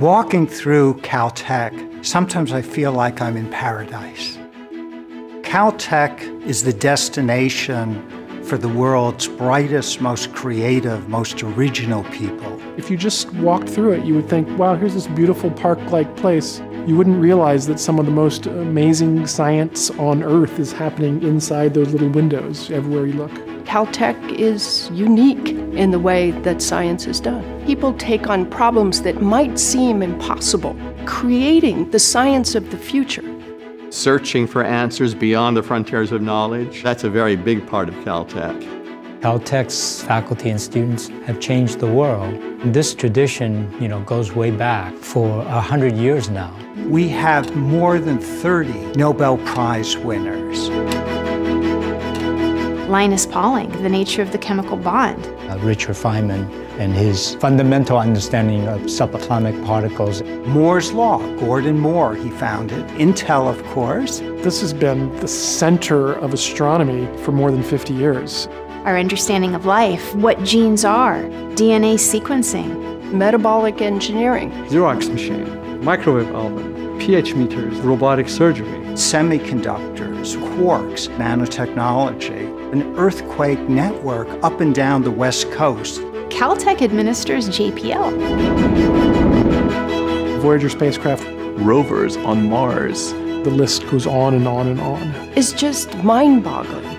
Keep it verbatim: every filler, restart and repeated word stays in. Walking through Caltech, sometimes I feel like I'm in paradise. Caltech is the destination for the world's brightest, most creative, most original people. If you just walked through it, you would think, wow, here's this beautiful park-like place. You wouldn't realize that some of the most amazing science on Earth is happening inside those little windows everywhere you look. Caltech is unique in the way that science is done. People take on problems that might seem impossible, creating the science of the future. Searching for answers beyond the frontiers of knowledge, that's a very big part of Caltech. Caltech's faculty and students have changed the world. This tradition, you know, goes way back for one hundred years now. We have more than thirty Nobel Prize winners. Linus Pauling, The Nature of the Chemical Bond. Uh, Richard Feynman and his fundamental understanding of subatomic particles. Moore's Law, Gordon Moore, he founded. Intel, of course. This has been the center of astronomy for more than fifty years. Our understanding of life, what genes are, D N A sequencing, metabolic engineering, Xerox machine, microwave oven, pH meters, robotic surgery, semiconductors, quarks, nanotechnology, an earthquake network up and down the West Coast. Caltech administers J P L. Voyager spacecraft, rovers on Mars. The list goes on and on and on. It's just mind-boggling.